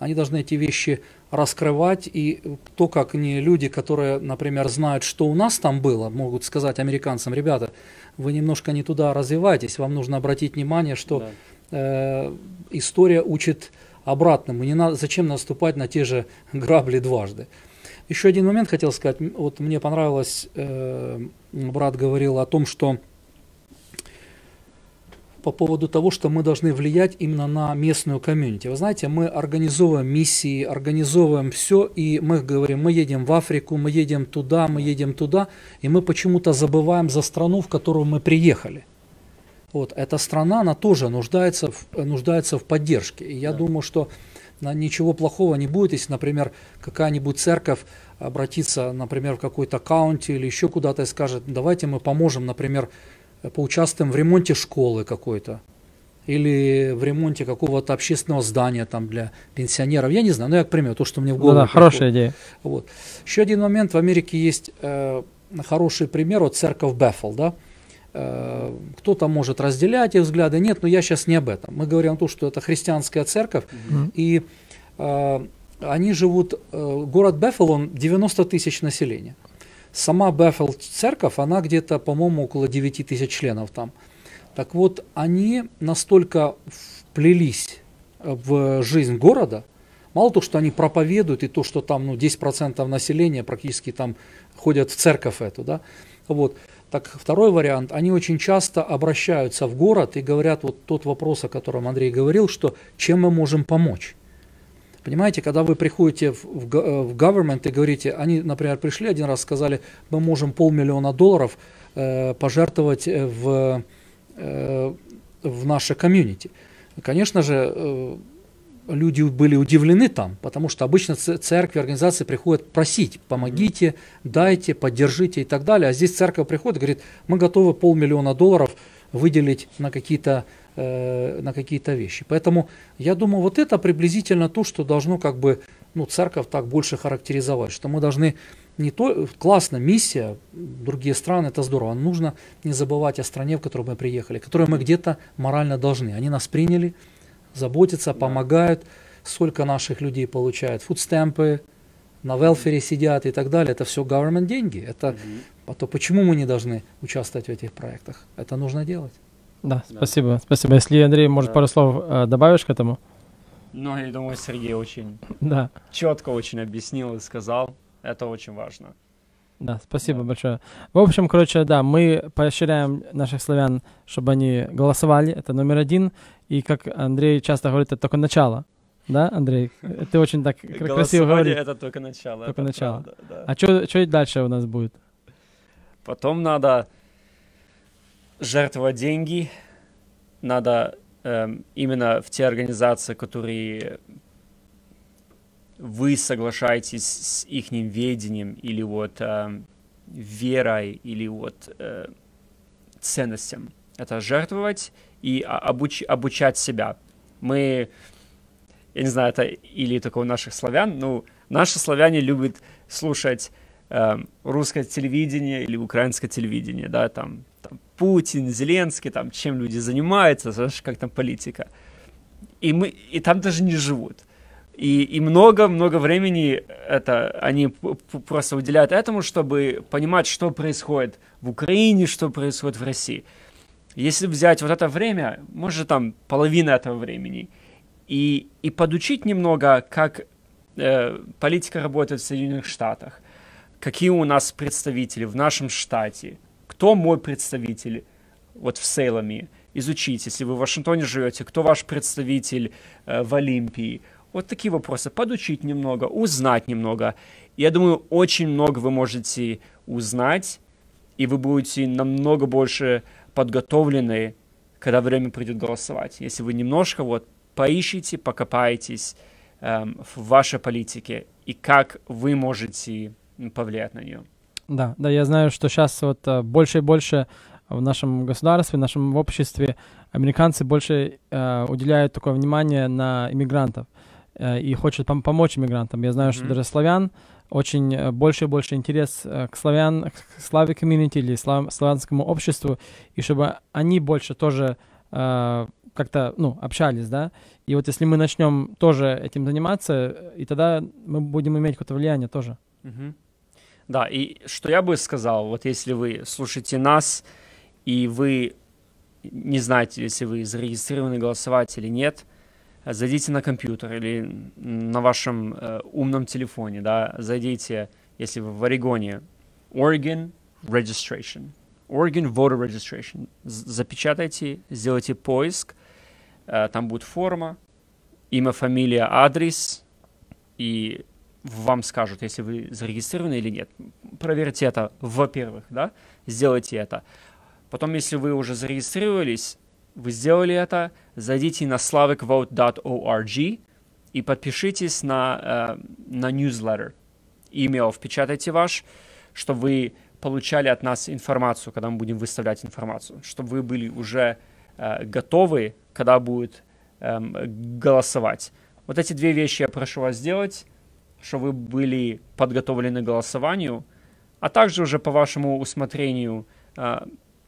эти вещи раскрывать. И то, как не люди, которые, например, знают, что у нас там было, могут сказать американцам: ребята, вы немножко не туда развиваетесь, вам нужно обратить внимание, что история учит обратному. Не надо, зачем наступать на те же грабли дважды. Еще один момент хотел сказать. Вот мне понравилось, брат говорил о том, что по поводу того, что мы должны влиять именно на местную комьюнити. Вы знаете, мы организовываем миссии, организовываем все, и мы говорим, мы едем в Африку, мы едем туда, и мы почему-то забываем за страну, в которую мы приехали. Вот, эта страна, она тоже нуждается в поддержке. И я думаю, что ничего плохого не будет, если, например, какая-нибудь церковь обратится, например, в какой-то каунти или еще куда-то и скажет: давайте мы поможем, например, поучаствуем в ремонте школы какой-то или в ремонте какого-то общественного здания там для пенсионеров. Я не знаю, но я, к примеру, то, что мне в голову... Да, хорошая идея. Вот. Еще один момент. В Америке есть хороший пример, вот церковь Bethel, да? Кто-то может разделять их взгляды, нет, но я сейчас не об этом. Мы говорим о том, что это христианская церковь, и они живут... город Bethel, он 90 тысяч населения. Сама Bethel церковь, она где-то, по-моему, около 9 тысяч членов там. Так вот, они настолько вплелись в жизнь города, мало того, что они проповедуют, и то, что там 10% населения практически там ходят в церковь эту, да, вот. Так, второй вариант, они очень часто обращаются в город и говорят вот тот вопрос, о котором Андрей говорил, что чем мы можем помочь. Понимаете, когда вы приходите в government и говорите, они, например, пришли один раз, сказали, мы можем $500 000 пожертвовать в наше комьюнити. Конечно же, люди были удивлены там, потому что обычно церкви, организации приходят просить, помогите, дайте, поддержите и так далее. А здесь церковь приходит и говорит, мы готовы $500 000 выделить на какие-то вещи. Поэтому я думаю, вот это приблизительно то, что должно как бы церковь так больше характеризовать, что мы должны не то, классно, миссия, другие страны, это здорово, но нужно не забывать о стране, в которую мы приехали, которую мы где-то морально должны. Они нас приняли, заботятся, помогают, сколько наших людей получают фудстемпы, на велфере сидят и так далее. Это все government деньги. Это а то почему мы не должны участвовать в этих проектах? Это нужно делать. Да, спасибо. Спасибо. Если, Андрей, может, пару слов добавишь к этому? Ну, я думаю, Сергей очень четко очень объяснил и сказал. Это очень важно. Да, спасибо большое. В общем, короче, да, мы поощряем наших славян, чтобы они голосовали. Это номер один. И как Андрей часто говорит, это только начало. Да, Андрей? Ты очень так красиво говоришь. Это только начало. Только начало. Правда, да. А что дальше у нас будет? Потом надо жертвовать деньги. Надо именно в те организации, которые вы соглашаетесь с их ведением или вот верой, или вот ценностям. Это жертвовать и обучать себя. Мы, я не знаю, это или только у наших славян, но наши славяне любят слушать русское телевидение или украинское телевидение, да, там Путин, Зеленский, там чем люди занимаются, знаешь, как там политика. И там даже не живут. И много-много времени они просто уделяют этому, чтобы понимать, что происходит в Украине, что происходит в России. Если взять вот это время, может, там половина этого времени, и подучить немного, как политика работает в Соединенных Штатах, какие у нас представители в нашем штате, кто мой представитель вот в Сейламе, изучить, если вы в Вашингтоне живете, кто ваш представитель в Олимпии. Вот такие вопросы. Подучить немного, узнать немного. Я думаю, очень много вы можете узнать, и вы будете намного больше подготовлены, когда время придет голосовать. Если вы немножко вот поищите, покопаетесь в вашей политике, и как вы можете повлиять на нее. Да, да, я знаю, что сейчас вот больше и больше в нашем государстве, в нашем обществе американцы больше уделяют такое внимание на иммигрантов и хочет помочь иммигрантам. Я знаю, что даже славян, очень больше и больше интерес к славян, к славянской комьюнити или славянскому обществу, и чтобы они больше тоже как-то, общались, да. И вот если мы начнем тоже этим заниматься, и тогда мы будем иметь какое-то влияние тоже. Да, и что я бы сказал, вот если вы слушаете нас, и вы не знаете, если вы зарегистрированы голосовать или нет, зайдите на компьютер или на вашем умном телефоне, да, зайдите, если вы в Орегоне, Oregon Voter Registration, запечатайте, сделайте поиск, там будет форма, имя, фамилия, адрес, и вам скажут, если вы зарегистрированы или нет. Проверьте это, во-первых, да, сделайте это. Потом, если вы уже зарегистрировались, вы сделали это, зайдите на slavicvote.org и подпишитесь на newsletter. Email впечатайте ваш, чтобы вы получали от нас информацию, когда мы будем выставлять информацию, чтобы вы были уже готовы, когда будет голосовать. Вот эти две вещи я прошу вас сделать, чтобы вы были подготовлены к голосованию, а также уже по вашему усмотрению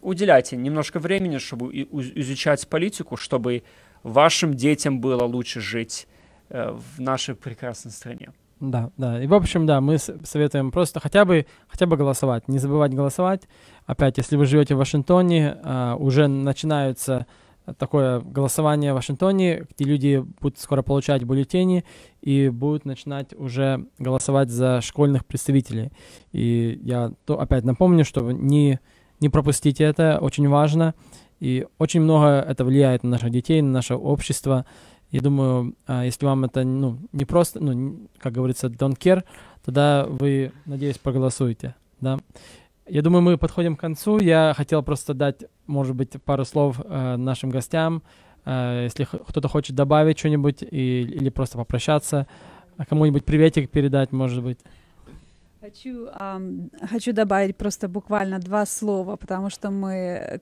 уделяйте немножко времени, чтобы изучать политику, чтобы вашим детям было лучше жить в нашей прекрасной стране. Да, да. И в общем, да, мы советуем просто хотя бы голосовать, не забывать голосовать. Опять, если вы живете в Вашингтоне, уже начинается такое голосование в Вашингтоне, где люди будут скоро получать бюллетени и будут начинать уже голосовать за школьных представителей. И я опять напомню, что не пропустите это, очень важно. И очень много это влияет на наших детей, на наше общество. Я думаю, если вам это не просто, как говорится, don't care, тогда вы, надеюсь, проголосуете. Да? Я думаю, мы подходим к концу. Я хотел просто дать, может быть, пару слов нашим гостям. Если кто-то хочет добавить что-нибудь или просто попрощаться, кому-нибудь приветик передать, может быть. Хочу добавить просто буквально два слова, потому что мы,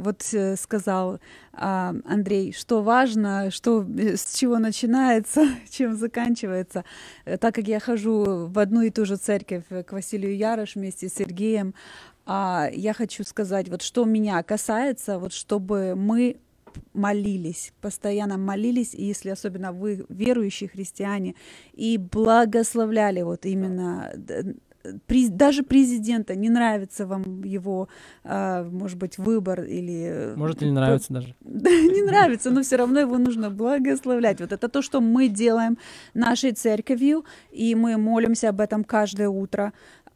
вот сказал Андрей, что важно, с чего начинается, чем заканчивается. Так как я хожу в одну и ту же церковь к Василию Ярош вместе с Сергеем, я хочу сказать, вот что меня касается, вот чтобы мы молились, постоянно молились, если особенно вы верующие христиане, и благословляли вот именно даже президента, не нравится вам его, может быть, выбор или... Может, и не нравится даже. Не нравится, но все равно его нужно благословлять. Вот это то, что мы делаем нашей церковью, и мы молимся об этом каждое утро.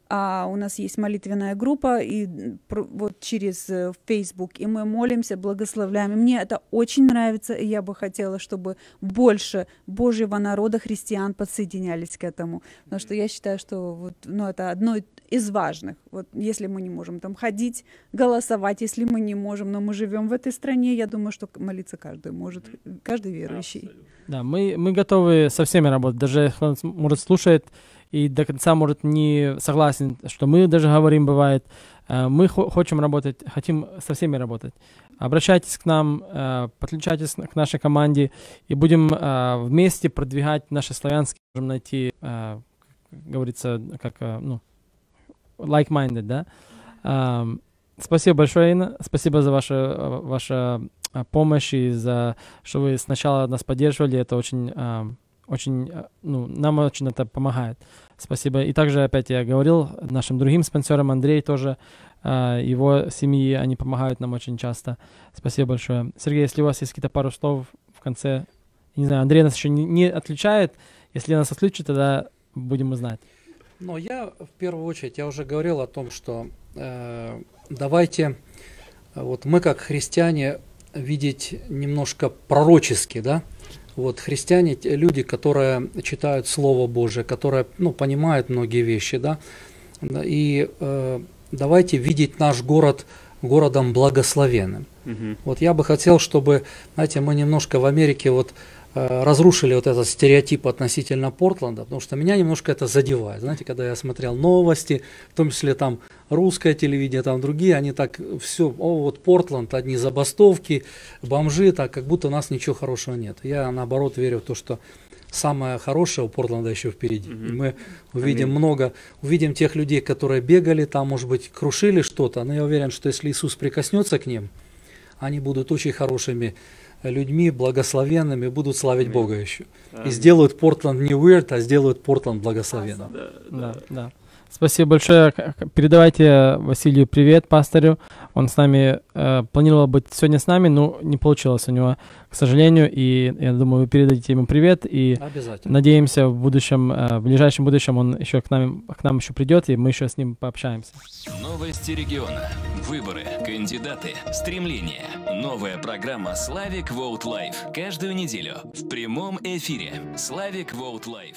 У нас есть молитвенная группа и вот через Facebook, и мы молимся, благословляем. И мне это очень нравится, и я бы хотела, чтобы больше Божьего народа, христиан, подсоединялись к этому. Потому что я считаю, что это одно из важных. Вот если мы не можем там ходить, голосовать, если мы не можем, но мы живем в этой стране, я думаю, что молиться каждый может, каждый верующий. Да, мы готовы со всеми работать, даже может слушает и до конца, может, не согласен, что мы даже говорим, бывает. Мы хотим со всеми работать. Обращайтесь к нам, подключайтесь к нашей команде, и будем вместе продвигать наши славянские, можем найти, как говорится, like-minded, да? Спасибо большое, Инна, спасибо за вашу помощь, и за что вы сначала нас поддерживали, это очень, нам очень это помогает. Спасибо. И также, опять я говорил, нашим другим спонсорам, Андрей тоже, его семьи, они помогают нам очень часто. Спасибо большое. Сергей, если у вас есть какие-то пару слов в конце, не знаю, Андрей нас еще не отключает, если нас отключит, тогда будем узнать. Но я, в первую очередь, я уже говорил о том, что давайте, вот мы как христиане, видеть немножко пророчески, да? Вот христиане, люди, которые читают Слово Божие, которые понимают многие вещи, да, и давайте видеть наш город городом благословенным. Mm-hmm. Вот я бы хотел, чтобы, знаете, мы немножко в Америке разрушили этот стереотип относительно Портленда, потому что меня немножко это задевает, знаете, когда я смотрел новости, в том числе там русское телевидение, там другие, они так все, Портленд, одни забастовки, бомжи, так как будто у нас ничего хорошего нет. Я наоборот верю в то, что самое хорошее у Портленда еще впереди. Mm-hmm. Мы увидим увидим тех людей, которые бегали, там, может быть, крушили что-то, но я уверен, что если Иисус прикоснется к ним, они будут очень хорошими людьми, благословенными, будут славить Бога еще. И сделают Портленд не weird, а сделают Портленд благословенным. Да. Спасибо большое. Передавайте Василию привет, пастору. Он с нами, планировал быть сегодня с нами, но не получилось у него, к сожалению. И я думаю, вы передадите ему привет. И надеемся, в ближайшем будущем он еще к нам еще придет, и мы еще с ним пообщаемся. Новости региона. Выборы, кандидаты, стремления. Новая программа Slavic Vote Live. Каждую неделю в прямом эфире. Slavic Vote Live.